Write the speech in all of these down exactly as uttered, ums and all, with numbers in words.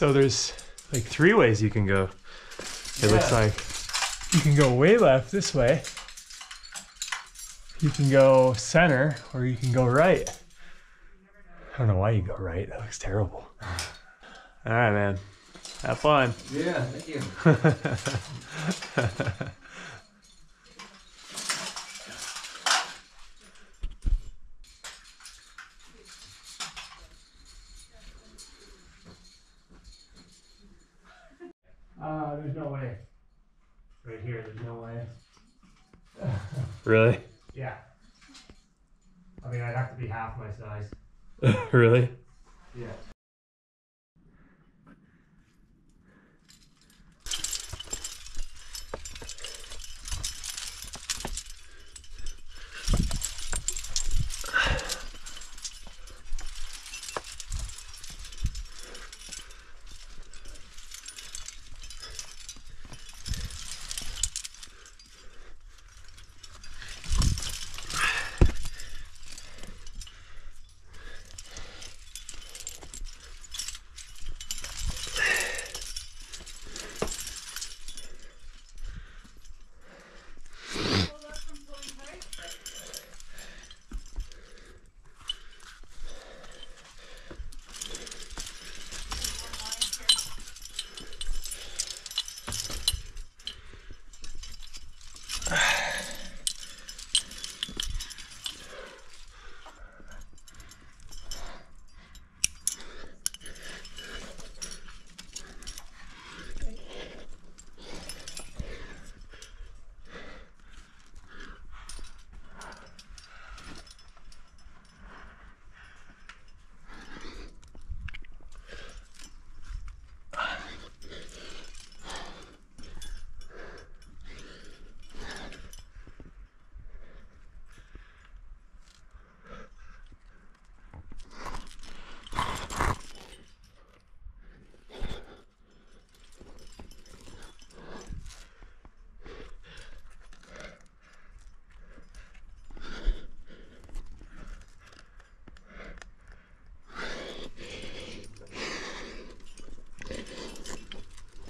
So there's like three ways you can go. It yeah. looks like you can go way left this way. You can go center, or you can go right. I don't know why you go right. That looks terrible. All right, man. Have fun. Yeah, thank you. Uh, there's no way. Right here, there's no way. Really? Yeah. I mean, I'd have to be half my size. Really? Yeah.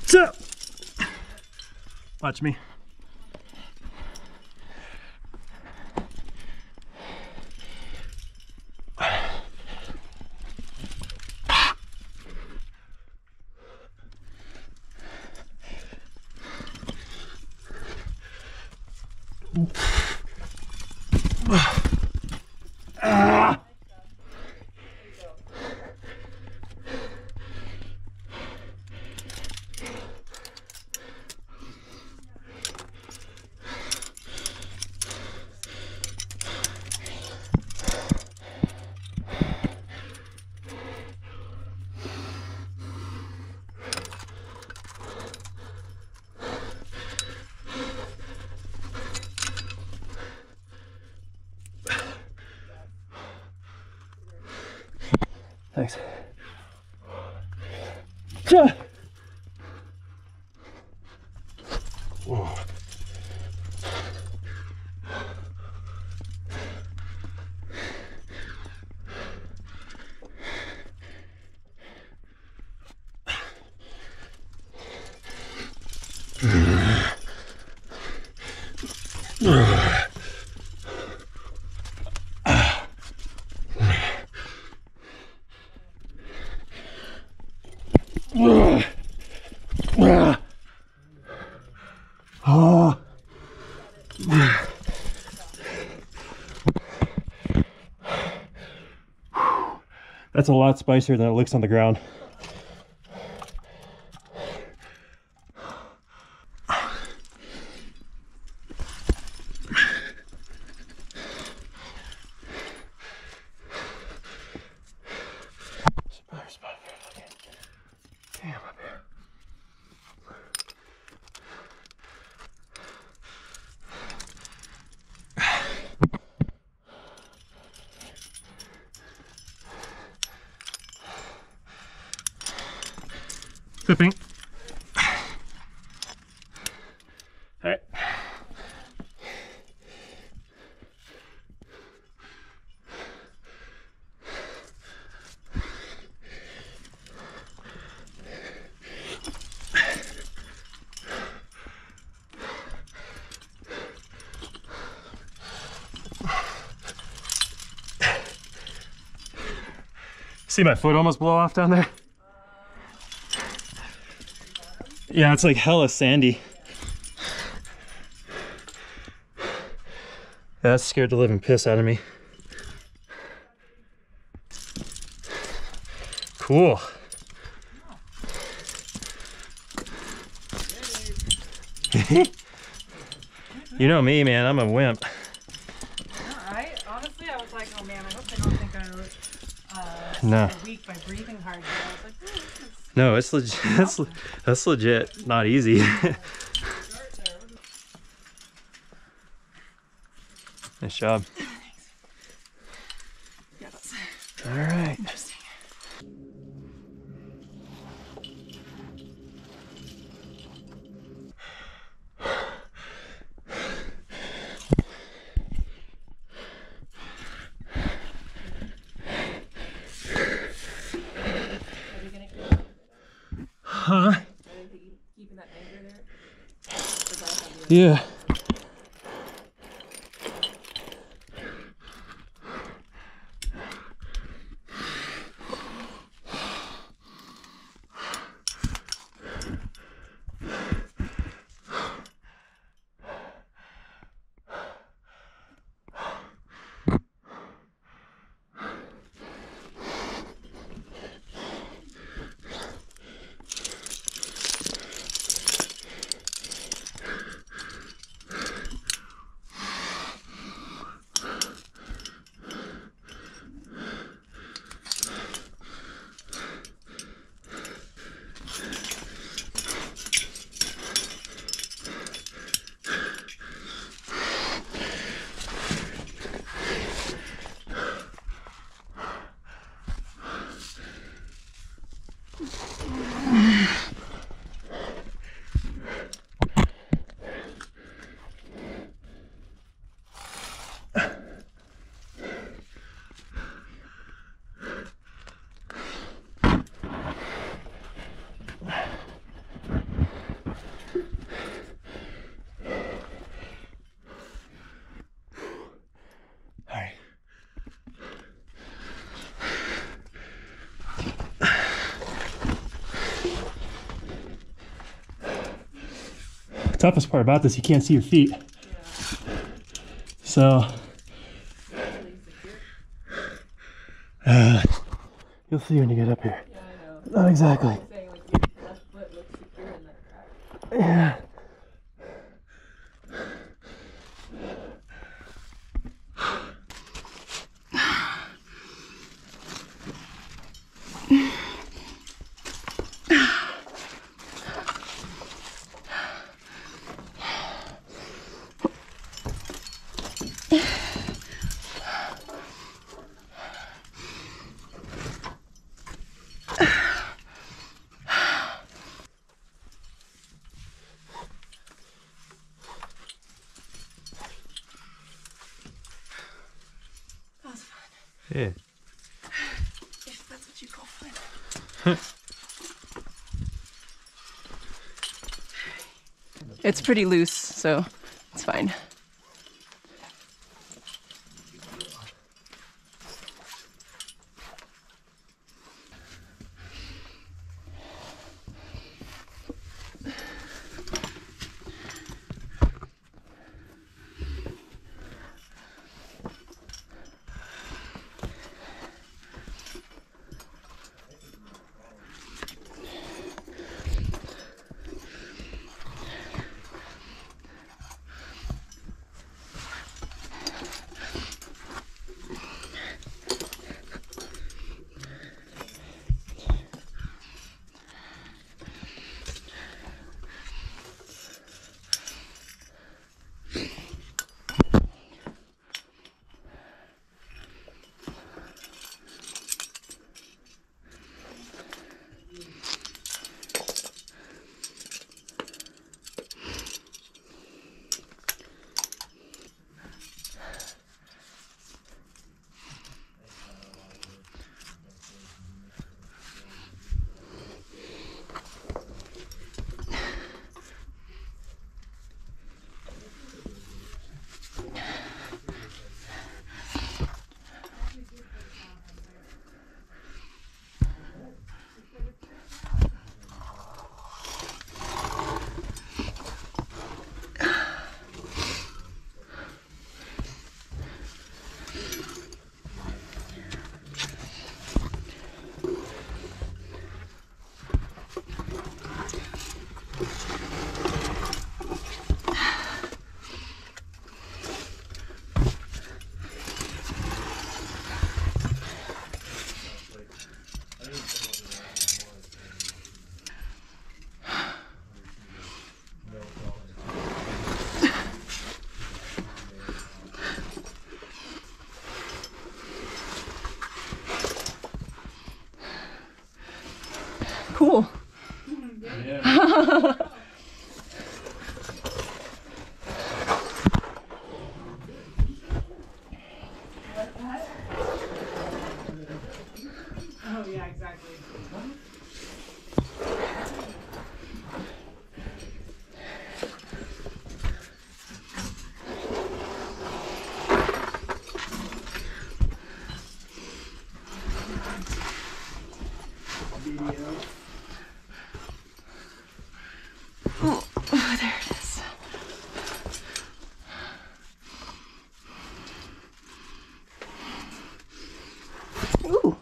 So, watch me. Thanks. Whoa. That's a lot spicier than it looks on the ground. All right. See my foot almost blow off down there? Yeah, it's like hella sandy. Yeah, that scared the living piss out of me. Cool. You know me, man, I'm a wimp. Alright, honestly, I was like, oh man, I hope they don't think I was uh, no. weak by breathing hard. I was like, oh, this is no, it's legit. That's, le that's legit. Not easy. Nice job. Thanks. All right. Interesting. Huh? Keeping that anger there? Yeah. Toughest part about this, you can't see your feet. Yeah. So uh, you'll see when you get up here. Yeah, I know. Not exactly. Saying, like, your left foot looks secure in that track. Yeah. Yeah. If that's what you call fun. It's pretty loose, so it's fine. cool. Yeah. Oh yeah, exactly. Oh, oh, there it is. Ooh.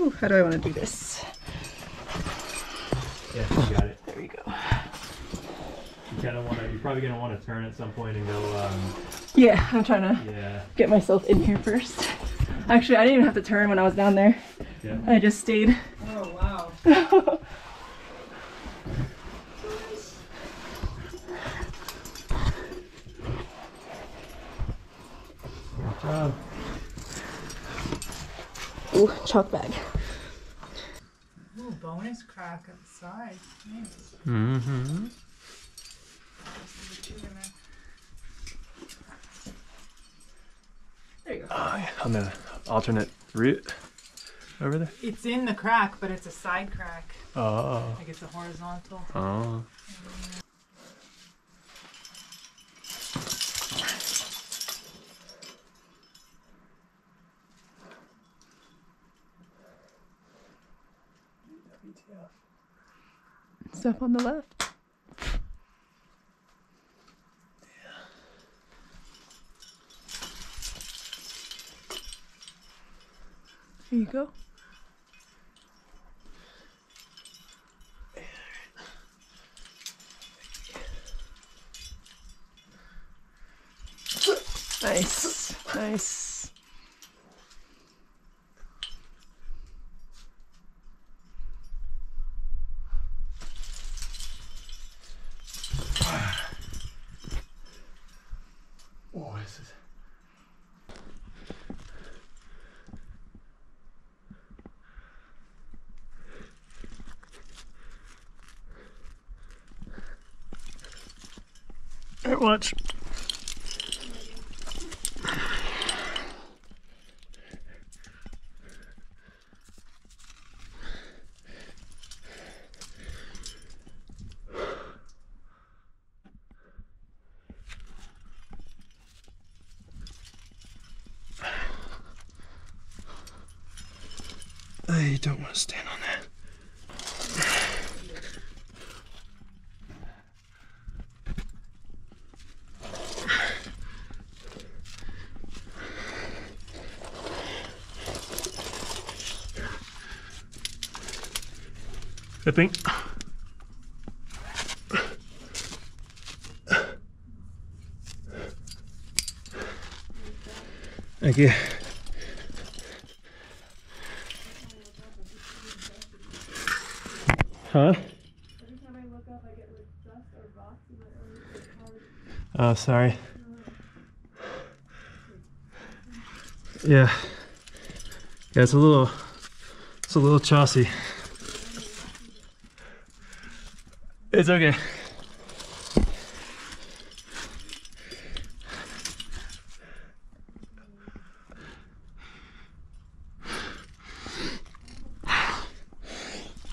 Ooh, how do I want to do this? Yeah, you got it. There you go. You kind of want to. You're probably gonna want to turn at some point and go. Um, yeah, I'm trying to yeah. get myself in here first. Actually, I didn't even have to turn when I was down there. Yeah. I just stayed. Oh wow. Oh. Ooh, chalk bag. Ooh, bonus crack outside. Nice. Mm-hmm. There you go. Oh, yeah. On the alternate route over there? It's in the crack, but it's a side crack. Oh. Like it's a horizontal. Oh. Yeah. Stuff on the left. Yeah. There you go. Nice, nice. Watch. I don't want to stand on that. I think. Thank you. Huh? Every time I look up, I get like dust or rocks in my own. Oh, sorry. Yeah. Yeah, it's a little, it's a little chossy. It's okay.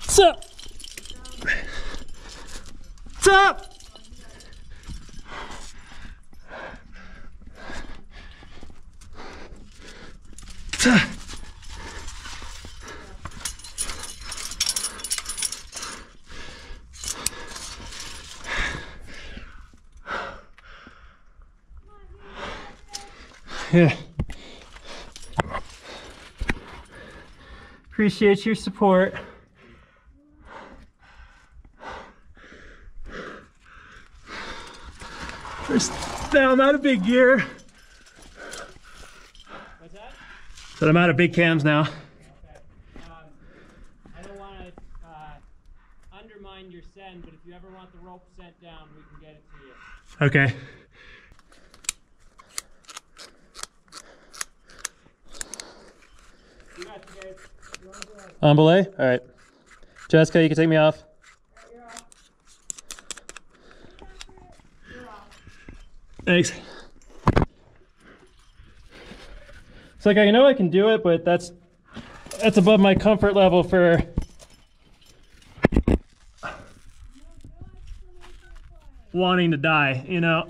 Sup? Sup? Sup? Yeah. Appreciate your support. First down, out of big gear. What's that? So I'm out of big cams now. Okay. Um, I don't want to uh, undermine your send, but if you ever want the rope sent down, we can get it to you. Okay. You got it, guys. You want to go ahead? On belay? All right. Jessica, you can take me off. Thanks. It's like, I know I can do it, but that's that's above my comfort level for... wanting to die, you know?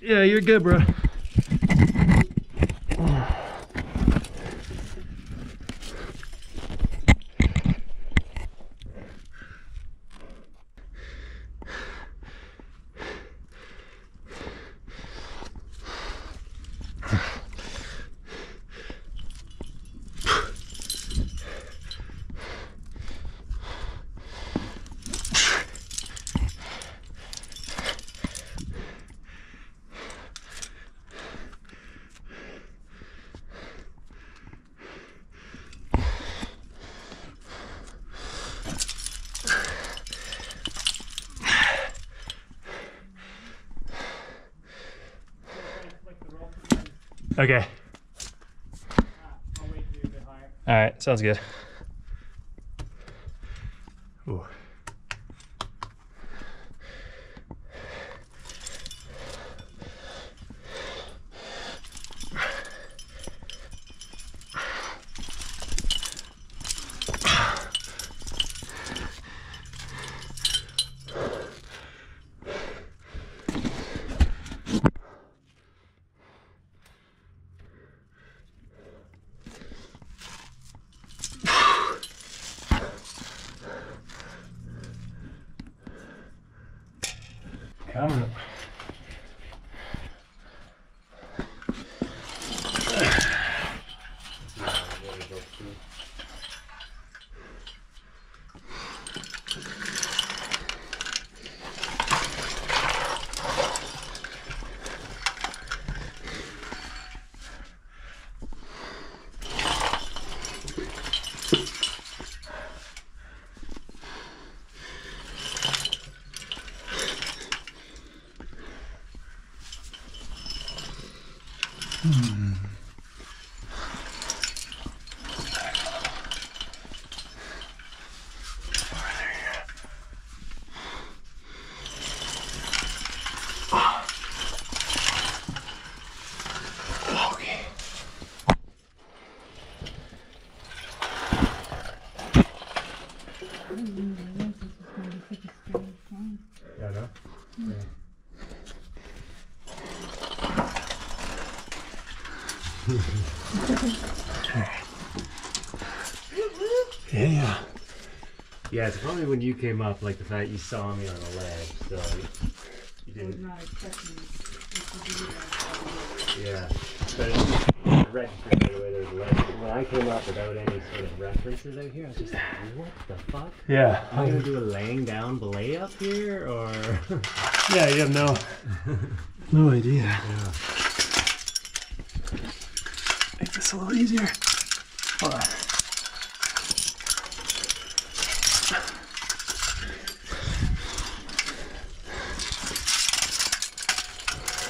Yeah, you're good, bro. Okay. All right, sounds good. Ooh. Coming up. Hmm. Yeah. Yeah, it's probably when you came up, like the fact you saw me on the ledge, so you didn't. Not expecting it. Yeah, but it registered right away. There's a ledge. When I came up without any sort of references out here, I was just like, what the fuck? Yeah. Am I gonna do a laying down belay up here, or? Yeah, you have no, no idea. Yeah. Make this a little easier. Hold on.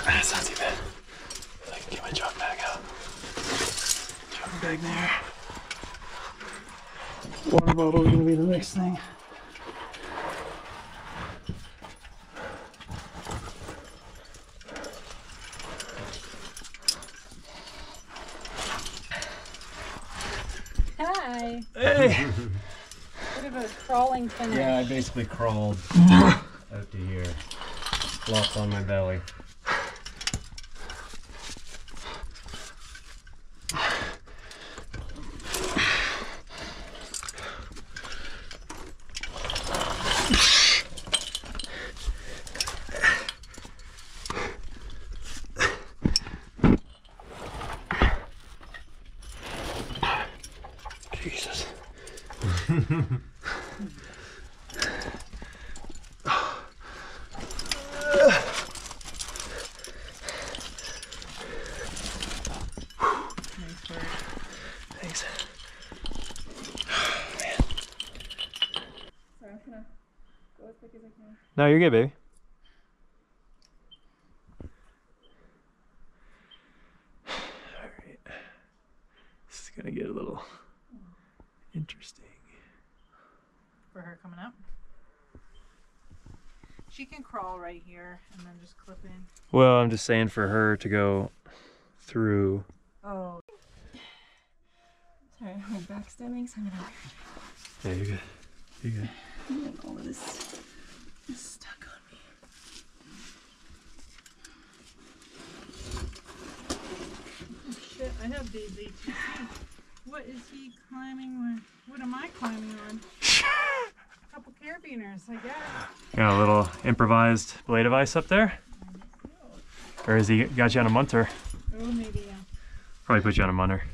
That's not too bad. If I can get my jump bag out. Jump bag there. Water bottle is going to be the next thing. Hi. Hey. Bit of a crawling finish. Yeah, I basically crawled out to here. Flopped on my belly. Jesus. Go as quick as I can. No, you're good, baby. All right. This is going to get a little interesting. For her coming up? She can crawl right here and then just clip in. Well, I'm just saying for her to go through. Oh. Sorry, I'm backstabbing, so I'm gonna. Yeah, you're good. You're good. I'm like, all of this is stuck on me. Oh, shit, I have these A T C. What is he climbing on? What am I climbing on? A couple carabiners, I guess. Got a little improvised blade device up there? Or has he got you on a munter? Oh, maybe, yeah. Probably put you on a munter.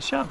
Shot.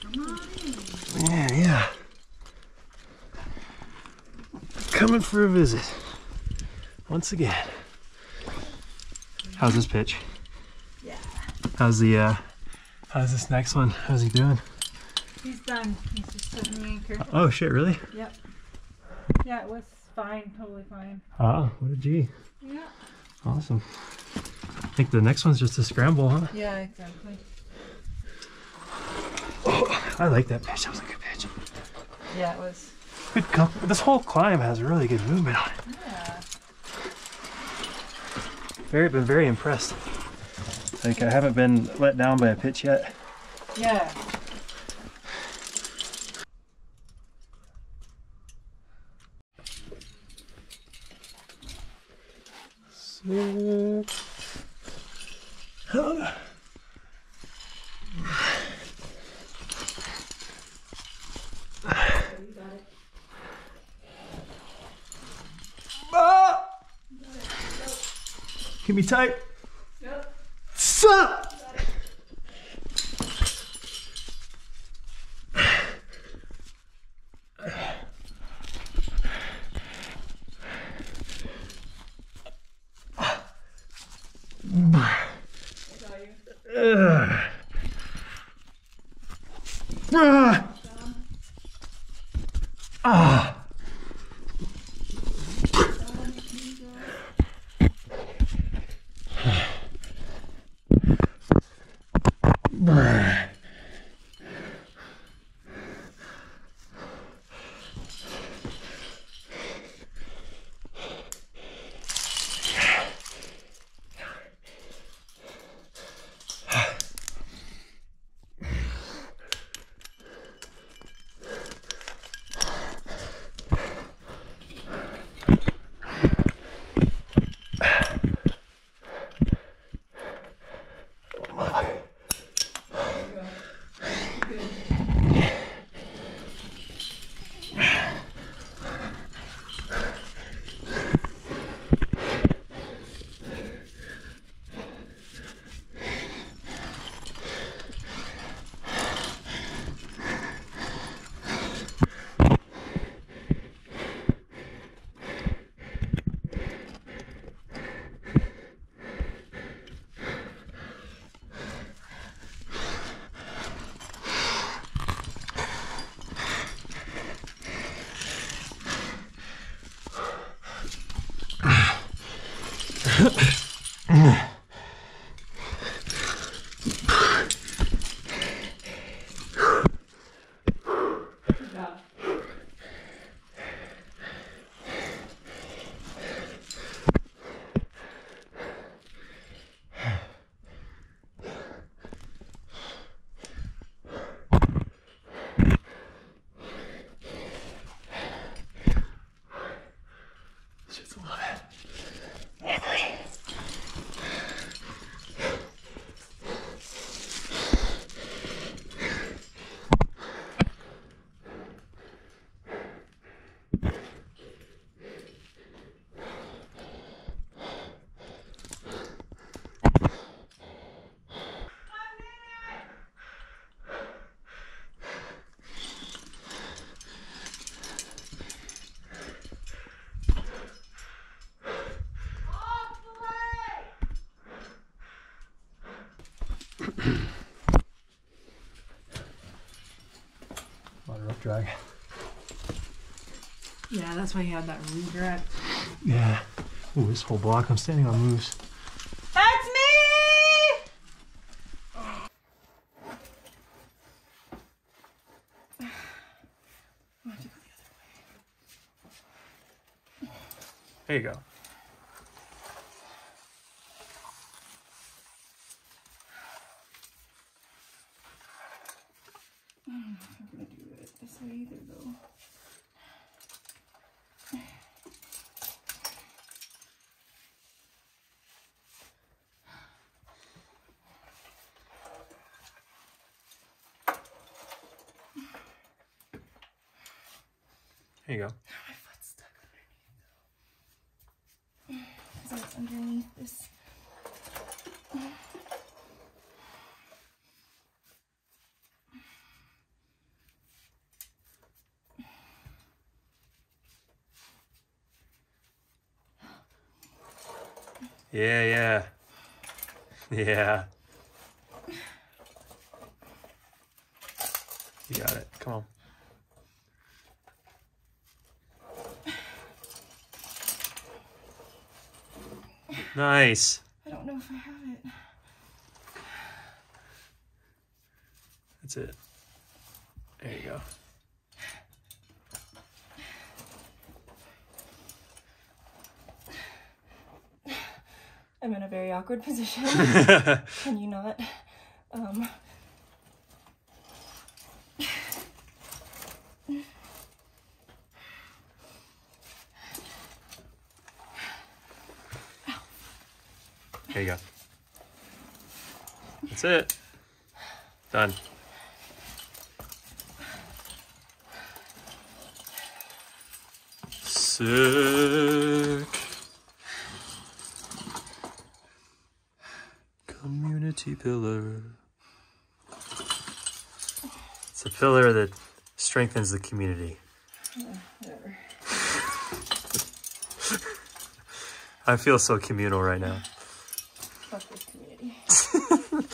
Come on. Yeah, yeah. Coming for a visit once again. How's this pitch? Yeah. How's the? Uh, how's this next one? How's he doing? He's done. He's just setting the anchor. Oh shit! Really? Yep. Yeah, it was fine. Totally fine. Oh, what a G. Yeah. Awesome. I think the next one's just a scramble, huh? Yeah, exactly. Oh, I like that pitch. That was a good pitch. Yeah, it was. Good climb. This whole climb has really good movement on it. Yeah. Very, been very impressed. Like I haven't been let down by a pitch yet. Yeah. So. Huh. Ah! Keep me tight. Yep. Sup! Ah. Drag. Yeah, that's why he had that regret. Yeah. Ooh, this whole block I'm standing on moves. That's me! I have to go the other way. There you go. There you go. My foot's stuck underneath though. Because it's underneath this. Yeah, yeah. Yeah. You got it. Come on. Nice. I don't know if I have it. That's it. There you go. I'm in a very awkward position. Can you not? Um... There you go. That's it. Done. Sick. Community pillar. It's a pillar that strengthens the community. Uh, whatever. I feel so communal right now.